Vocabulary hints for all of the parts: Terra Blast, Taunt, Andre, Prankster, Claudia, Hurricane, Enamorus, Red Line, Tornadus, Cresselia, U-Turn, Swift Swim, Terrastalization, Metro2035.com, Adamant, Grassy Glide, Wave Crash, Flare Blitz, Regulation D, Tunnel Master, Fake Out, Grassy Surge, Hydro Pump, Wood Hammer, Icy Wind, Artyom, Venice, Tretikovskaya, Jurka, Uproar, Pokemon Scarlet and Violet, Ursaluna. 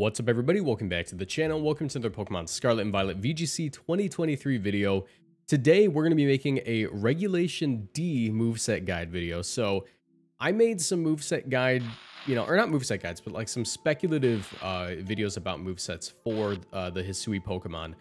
What's up everybody, welcome back to the channel, welcome to their Pokemon Scarlet and Violet VGC 2023 video. Today we're going to be making a Regulation D moveset guide video. So I made some moveset guide, or not moveset guides, but like some speculative videos about movesets for the Hisui Pokemon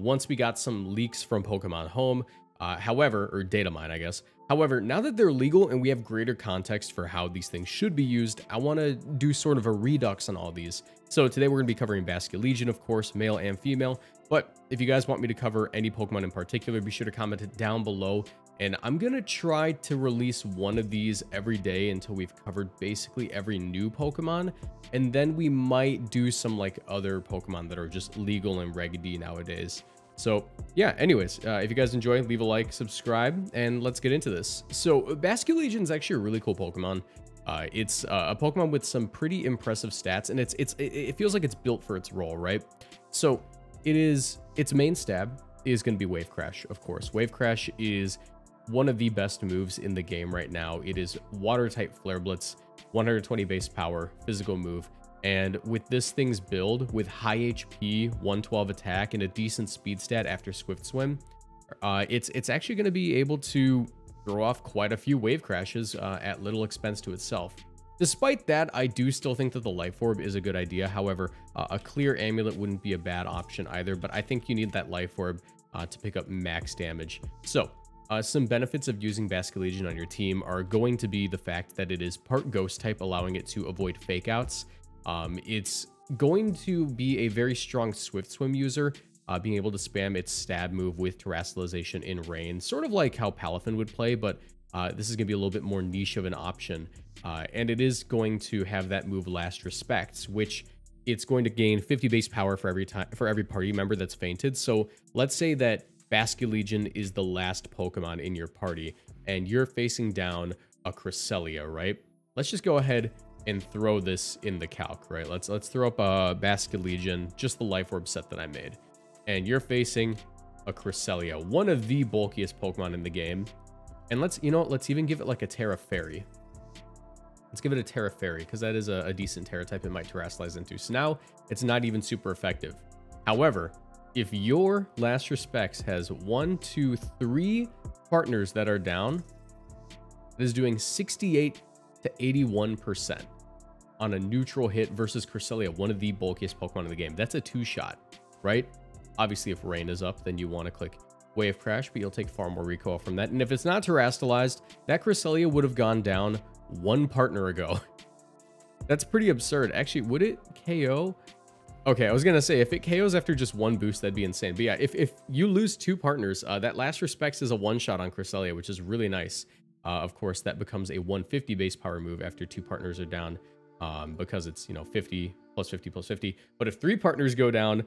once we got some leaks from Pokemon Home, however, or Datamine I guess. However, now that they're legal and we have greater context for how these things should be used, I want to do sort of a redux on all these. So today we're going to be covering Basculegion, of course, male and female. But if you guys want me to cover any Pokemon in particular, be sure to comment it down below. And I'm going to try to release one of these every day until we've covered basically every new Pokemon. And then we might do some like other Pokemon that are just legal in Reg D nowadays. So yeah, anyways, if you guys enjoy, leave a like, subscribe, and let's get into this. So Basculegion is actually a really cool Pokemon. It's a Pokemon with some pretty impressive stats, and it feels like it's built for its role, right? So its main stab is going to be Wave Crash, of course. Wave Crash is one of the best moves in the game right now. It is Water type Flare Blitz, 120 base power, physical move. And with this thing's build, with high HP, 112 attack, and a decent speed stat after Swift Swim, it's actually going to be able to throw off quite a few Wave Crashes at little expense to itself. Despite that, I do still think that the Life Orb is a good idea. However, a clear amulet wouldn't be a bad option either, but I think you need that Life Orb to pick up max damage. So some benefits of using Basculegion on your team are going to be the fact that it is part Ghost type, allowing it to avoid Fake Outs. It's going to be a very strong Swift Swim user, being able to spam its stab move with Terrastalization in Rain, sort of like how Palafin would play, but this is going to be a little bit more niche of an option. And it is going to have that move Last Respects, which it's going to gain 50 base power for every party member that's fainted. So let's say that Basculegion is the last Pokemon in your party, and you're facing down a Cresselia, right? Let's just go ahead and throw this in the calc, right? Let's throw up a Basculegion, just the Life Orb set that I made. And you're facing a Cresselia, one of the bulkiest Pokemon in the game. And let's, let's even give it like a Terra Fairy. Let's give it a Terra Fairy, because that is a decent Terra type it might terrestrialize into. So now it's not even super effective. However, if your Last Respects has 1, 2, 3 partners that are down, it is doing 68 to 81% on a neutral hit versus Cresselia, one of the bulkiest Pokemon in the game. That's a 2-shot, right? Obviously, if Rain is up, then you want to click Wave Crash, but you'll take far more recoil from that. And if it's not terrestrialized, that Cresselia would have gone down one partner ago. That's pretty absurd. Actually, would it KO? Okay, I was going to say, if it KOs after just one boost, that'd be insane. But yeah, if you lose 2 partners, that Last Respects is a 1-shot on Cresselia, which is really nice. Of course, that becomes a 150 base power move after 2 partners are down, because it's, 50 plus 50 plus 50. But if 3 partners go down,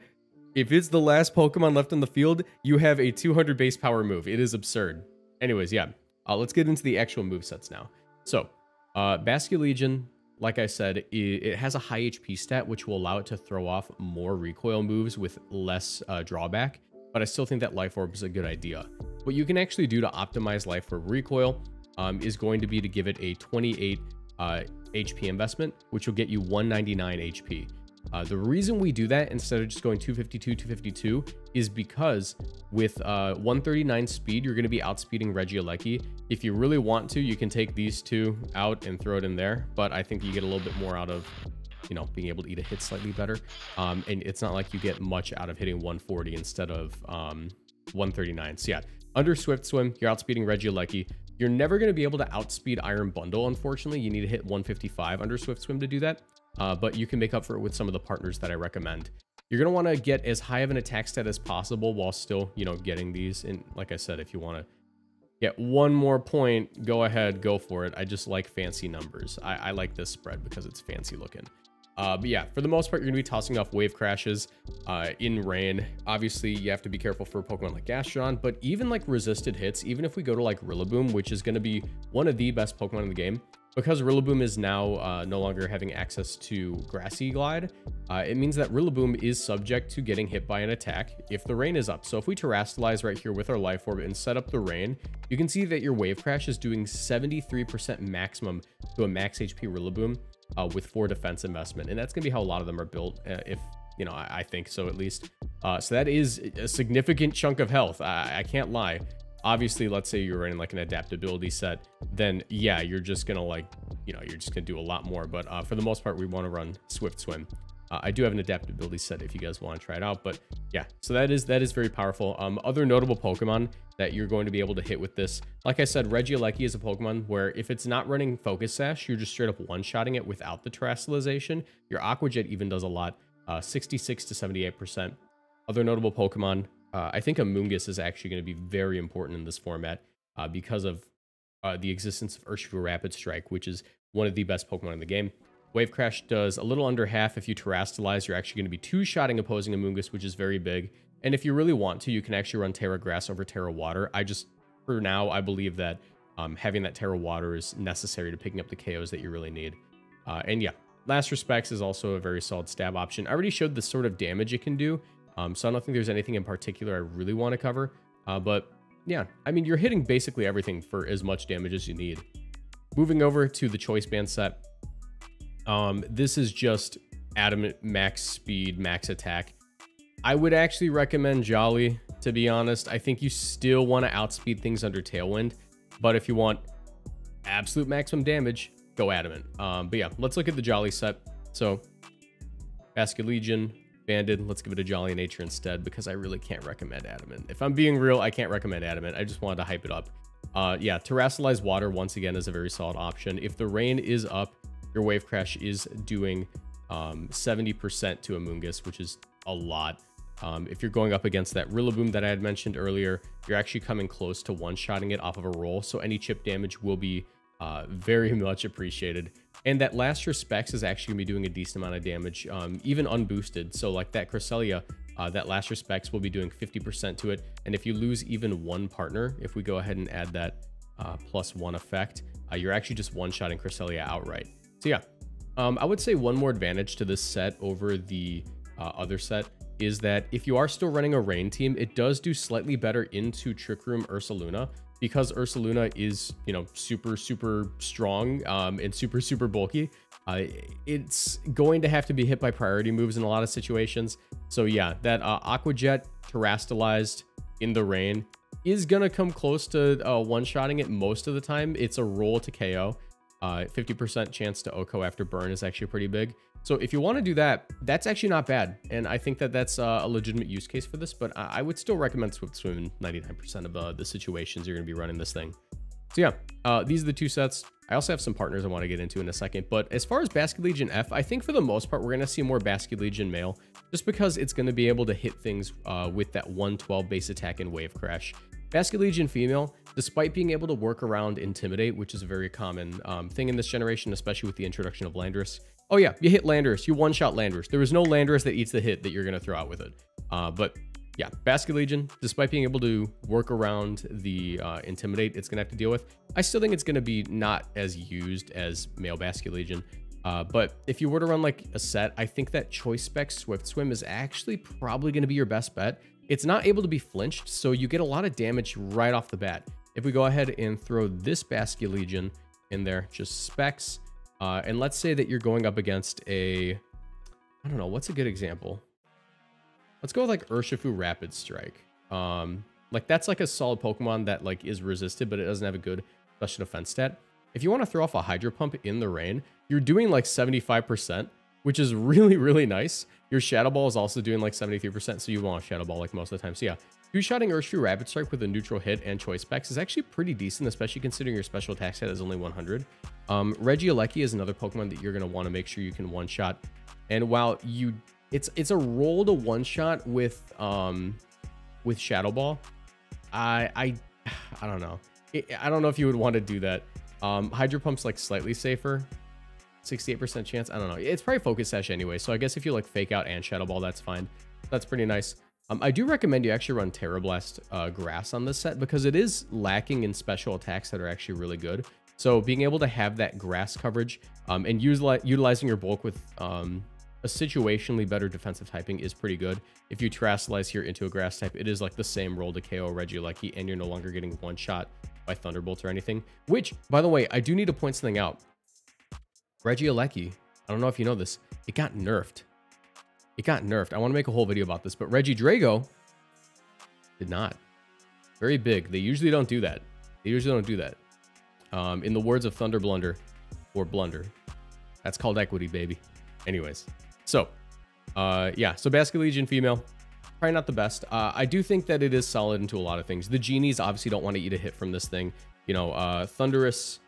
if it's the last Pokemon left on the field, you have a 200 base power move. It is absurd. Anyways, yeah, let's get into the actual movesets now. So Basculegion, like I said, it has a high HP stat, which will allow it to throw off more recoil moves with less drawback. But I still think that Life Orb is a good idea. What you can actually do to optimize Life Orb recoil is going to be to give it a 28 HP investment, which will get you 199 HP. The reason we do that instead of just going 252, 252 is because with 139 speed, you're going to be outspeeding Regieleki. If you really want to, you can take these 2 out and throw it in there. But I think you get a little bit more out of, being able to eat a hit slightly better. And it's not like you get much out of hitting 140 instead of 139. So yeah, under Swift Swim, you're outspeeding Regieleki. You're never going to be able to outspeed Iron Bundle, unfortunately. You need to hit 155 under Swift Swim to do that, but you can make up for it with some of the partners that I recommend. You're going to want to get as high of an attack stat as possible while still, getting these. And like I said, if you want to get one more point, go ahead, go for it. I just like fancy numbers. I like this spread because it's fancy looking. But yeah, for the most part, you're going to be tossing off Wave Crashes in Rain. Obviously, you have to be careful for a Pokemon like Gastrodon, but even like resisted hits, even if we go to like Rillaboom, which is going to be one of the best Pokemon in the game, because Rillaboom is now no longer having access to Grassy Glide, it means that Rillaboom is subject to getting hit by an attack if the Rain is up. So if we Terrastalize right here with our Life Orb and set up the Rain, you can see that your Wave Crash is doing 73% maximum to a max HP Rillaboom, with 4 defense investment, and that's going to be how a lot of them are built, if you know, I think so at least. So that is a significant chunk of health. I can't lie. Obviously, let's say you're in like an adaptability set, then yeah, you're just gonna like, you know, you're just gonna do a lot more. But for the most part, we want to run Swift Swim. I do have an adaptability set if you guys want to try it out, but yeah, so that is very powerful. Other notable Pokemon that you're going to be able to hit with this, like I said, Regieleki is a Pokemon where if it's not running Focus Sash, you're just straight up one-shotting it without the Terrasalization. Your Aqua Jet even does a lot, 66 to 78%. Other notable Pokemon, I think Amoongus is actually going to be very important in this format because of the existence of Urshifu Rapid Strike, which is one of the best Pokemon in the game. Wave Crash does a little under half. If you Terrastalize, you're actually going to be two-shotting opposing Amoongus, which is very big. And if you really want to, you can actually run Terra Grass over Terra Water. I just, for now, I believe that having that Terra Water is necessary to picking up the KOs that you really need. And yeah, Last Respects is also a very solid stab option. I already showed the sort of damage it can do, so I don't think there's anything in particular I really want to cover. But yeah, I mean, you're hitting basically everything for as much damage as you need. Moving over to the Choice Band set. This is just Adamant max speed, max attack. I would actually recommend Jolly, to be honest. I think you still want to outspeed things under Tailwind, but if you want absolute maximum damage, go Adamant. But yeah, let's look at the Jolly set. So Basket Legion, Banded, let's give it a Jolly Nature instead, because I really can't recommend Adamant. If I'm being real, I can't recommend Adamant. I just wanted to hype it up. Yeah, Terrastalize Water once again is a very solid option. If the rain is up, your Wave Crash is doing 70% to Amoongus, which is a lot. If you're going up against that Rillaboom that I had mentioned earlier, you're actually coming close to one-shotting it off of a roll, so any chip damage will be very much appreciated. And that Last Respects is actually going to be doing a decent amount of damage, even unboosted. So like that Cresselia, that Last Respects will be doing 50% to it. And if you lose even one partner, if we go ahead and add that +1 effect, you're actually just one-shotting Cresselia outright. So yeah, I would say one more advantage to this set over the other set is that if you are still running a rain team, it does do slightly better into Trick Room Ursaluna, because Ursaluna is, you know, super, super strong and super, super bulky. It's going to have to be hit by priority moves in a lot of situations. So yeah, that Aqua Jet Terrastalized in the rain is going to come close to one-shotting it most of the time. It's a roll to KO. 50% chance to Oko after burn is actually pretty big. So if you want to do that, that's actually not bad. And I think that that's a legitimate use case for this, but I would still recommend Swift Swim in 99% of the situations you're going to be running this thing. So yeah, these are the two sets. I also have some partners I want to get into in a second, but as far as Basket Legion F, I think for the most part, we're going to see more Basket Legion male, just because it's going to be able to hit things with that 112 base attack and Wave Crash. Basket Legion female, despite being able to work around Intimidate, which is a very common thing in this generation, especially with the introduction of Landorus. Oh yeah, you hit Landorus, you one-shot Landorus. There is no Landorus that eats the hit that you're going to throw out with it. But yeah, Basket Legion, despite being able to work around the Intimidate it's going to have to deal with, I still think it's going to be not as used as male Basket Legion. But if you were to run like a set, I think that Choice Specs Swift Swim is actually probably going to be your best bet. It's not able to be flinched, so you get a lot of damage right off the bat. If we go ahead and throw this Basket Legion in there, just specs, and let's say that you're going up against a, I don't know, what's a good example? Let's go with like Urshifu Rapid Strike. Like that's like a solid Pokemon that like is resisted, but it doesn't have a good special defense stat. If you want to throw off a Hydro Pump in the rain, you're doing like 75%. Which is really, really nice. Your Shadow Ball is also doing like 73%, so you want Shadow Ball like most of the time. So yeah, two-shotting Urshifu Rapid Strike with a neutral hit and Choice Specs is actually pretty decent, especially considering your special attack stat is only 100. Regieleki is another Pokemon that you're gonna wanna make sure you can one-shot. And while you, it's a roll to one-shot with Shadow Ball. I don't know. I don't know if you would wanna do that. Hydro Pump's like slightly safer. 68% chance. I don't know. It's probably Focus Sash anyway. So I guess if you like Fake Out and Shadow Ball, that's fine. That's pretty nice. I do recommend you actually run Terra Blast Grass on this set because it is lacking in special attacks that are actually really good. So being able to have that grass coverage and utilizing your bulk with a situationally better defensive typing is pretty good. If you Terrastalize here into a grass type, it is like the same roll to KO Regieleki, and you're no longer getting one shot by Thunderbolt or anything. Which, by the way, I do need to point something out. Regieleki I don't know if you know this. It got nerfed. It got nerfed. I want to make a whole video about this, but Regidrago did not. Very big. They usually don't do that. They usually don't do that. In the words of Thunder Blunder or Blunder, that's called equity, baby. Anyways, so yeah, so Basket Legion female, probably not the best. I do think that it is solid into a lot of things. The genies obviously don't want to eat a hit from this thing. You know, Thunderous,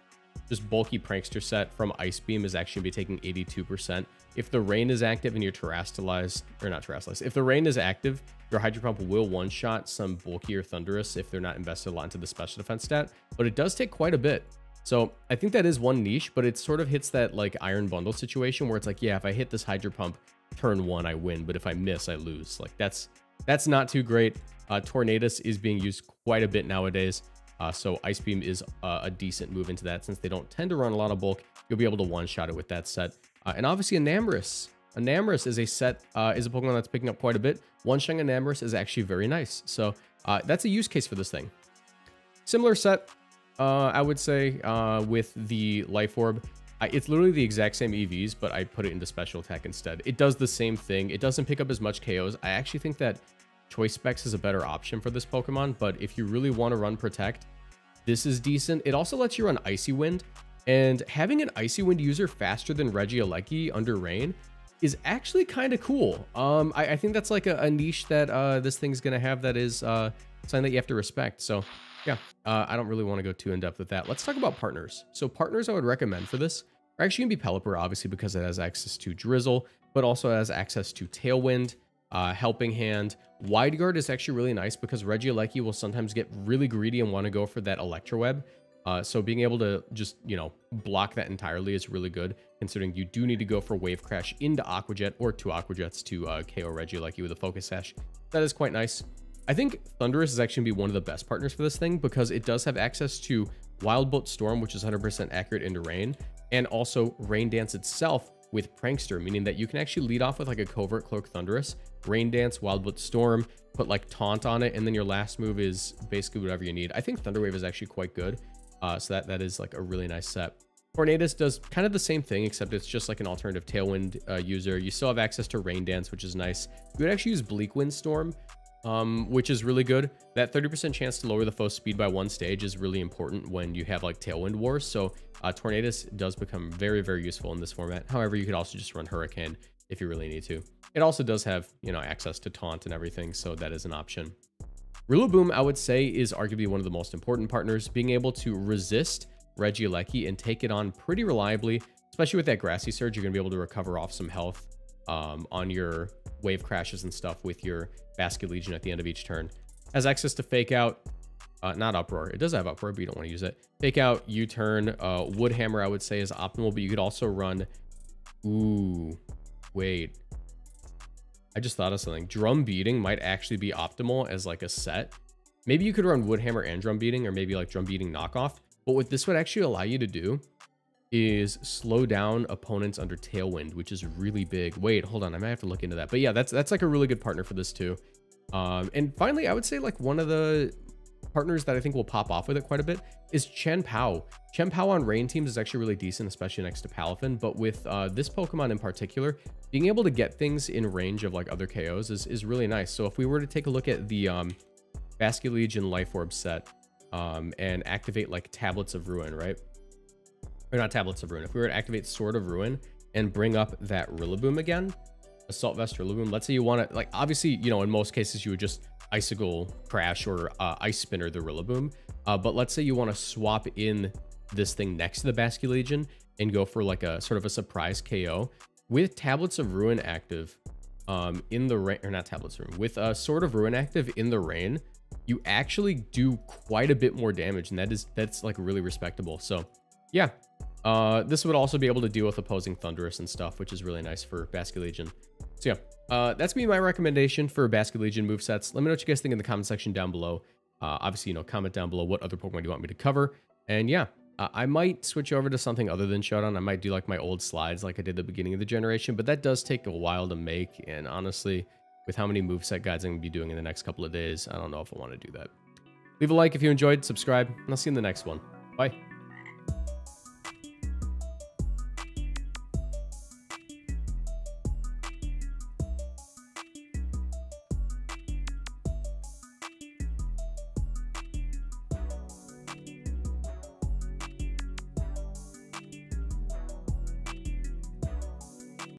just bulky Prankster set from Ice Beam is actually going to be taking 82%. If the rain is active and you're terastalized, or not terastalized, if the rain is active, your Hydro Pump will one-shot some bulkier Thunderous if they're not invested a lot into the special defense stat, but it does take quite a bit. So I think that is one niche, but it sort of hits that like Iron Bundle situation where it's like, yeah, if I hit this Hydro Pump turn one, I win, but if I miss, I lose. Like that's not too great. Tornadus is being used quite a bit nowadays. So Ice Beam is a decent move into that. Since they don't tend to run a lot of bulk, you'll be able to one-shot it with that set. And obviously Enamorus. Enamorus is a set, is a Pokemon that's picking up quite a bit. One-shotting Enamorus is actually very nice. So that's a use case for this thing. Similar set, I would say, with the Life Orb. It's literally the exact same EVs, but I put it into special attack instead. It does the same thing. It doesn't pick up as much KOs. I actually think that Choice Specs is a better option for this Pokemon, but if you really want to run Protect, this is decent. It also lets you run Icy Wind, and having an Icy Wind user faster than Regieleki under Rain is actually kind of cool. I think that's like a niche that this thing's going to have that is something that you have to respect. So yeah, I don't really want to go too in-depth with that. Let's talk about partners. So partners I would recommend for this are actually going to be Pelipper, obviously, because it has access to Drizzle, but also has access to Tailwind, Helping Hand. Wide Guard is actually really nice because Regieleki will sometimes get really greedy and want to go for that Electroweb. So being able to just, you know, block that entirely is really good, considering you do need to go for Wave Crash into Aqua Jet or two Aqua Jets to KO Regieleki with a Focus Sash. That is quite nice. I think Thunderous is actually going to be one of the best partners for this thing because it does have access to Wild Bolt Storm, which is 100% accurate into Rain, and also Rain Dance itself with Prankster, meaning that you can actually lead off with like a Covert Cloak Thunderous, Rain Dance, Wild Bolt Storm, put like Taunt on it, and then your last move is basically whatever you need. I think Thunderwave is actually quite good. So that is like a really nice set. Tornadus does kind of the same thing, except it's just like an alternative Tailwind user. You still have access to Rain Dance, which is nice. You would actually use Bleak Wind Storm, which is really good. That 30% chance to lower the foe's speed by one stage is really important when you have like Tailwind Wars. So Tornadus does become very, very useful in this format. However, you could also just run Hurricane if you really need to. It also does have, you know, access to Taunt and everything, so that is an option. Rillaboom, I would say, is arguably one of the most important partners. Being able to resist Regieleki and take it on pretty reliably, especially with that Grassy Surge, you're going to be able to recover off some health on your Wave Crashes and stuff with your Basket Legion at the end of each turn. Has access to Fake Out, not Uproar. It does have Uproar, but you don't want to use it. Fake Out, U-turn, Wood Hammer, I would say, is optimal, but you could also run... Ooh, wait. I just thought of something. Drum Beating might actually be optimal as like a set. Maybe you could run Wood Hammer and Drum Beating, or maybe like Drum Beating knockoff. But what this would actually allow you to do is slow down opponents under Tailwind, which is really big. Wait, hold on, I might have to look into that. But yeah, that's like a really good partner for this too. And finally, I would say like one of the partners that I think will pop off with it quite a bit is Chen Pao. Chen Pao on rain teams is actually really decent, especially next to Palafin, but with this Pokemon in particular, being able to get things in range of like other KOs is really nice. So if we were to take a look at the Basket Legion Life Orb set and activate like Tablets of Ruin, right? Or not Tablets of Ruin. If we were to activate Sword of Ruin and bring up that Rillaboom again, Assault Vest Rillaboom, let's say you want to, like, obviously, you know, in most cases you would just Icicle Crash or Ice Spinner the Rillaboom, but let's say you want to swap in this thing next to the Basket Legion and go for like a sort of a surprise KO with Tablets of Ruin active in the rain, or not Tablets of Ruin, with a Sword of Ruin active in the rain, you actually do quite a bit more damage, and that's like really respectable. So yeah, this would also be able to deal with opposing Thunderous and stuff, which is really nice for Basket Legion. So yeah, that's me, my recommendation for Basket Legion movesets. Let me know what you guys think in the comment section down below. Obviously, you know, comment down below what other Pokemon do you want me to cover. And yeah, I might switch over to something other than Showdown. I might do like my old slides like I did at the beginning of the generation, but that does take a while to make. And honestly, with how many moveset guides I'm going to be doing in the next couple of days, I don't know if I want to do that. Leave a like if you enjoyed, subscribe, and I'll see you in the next one. Bye.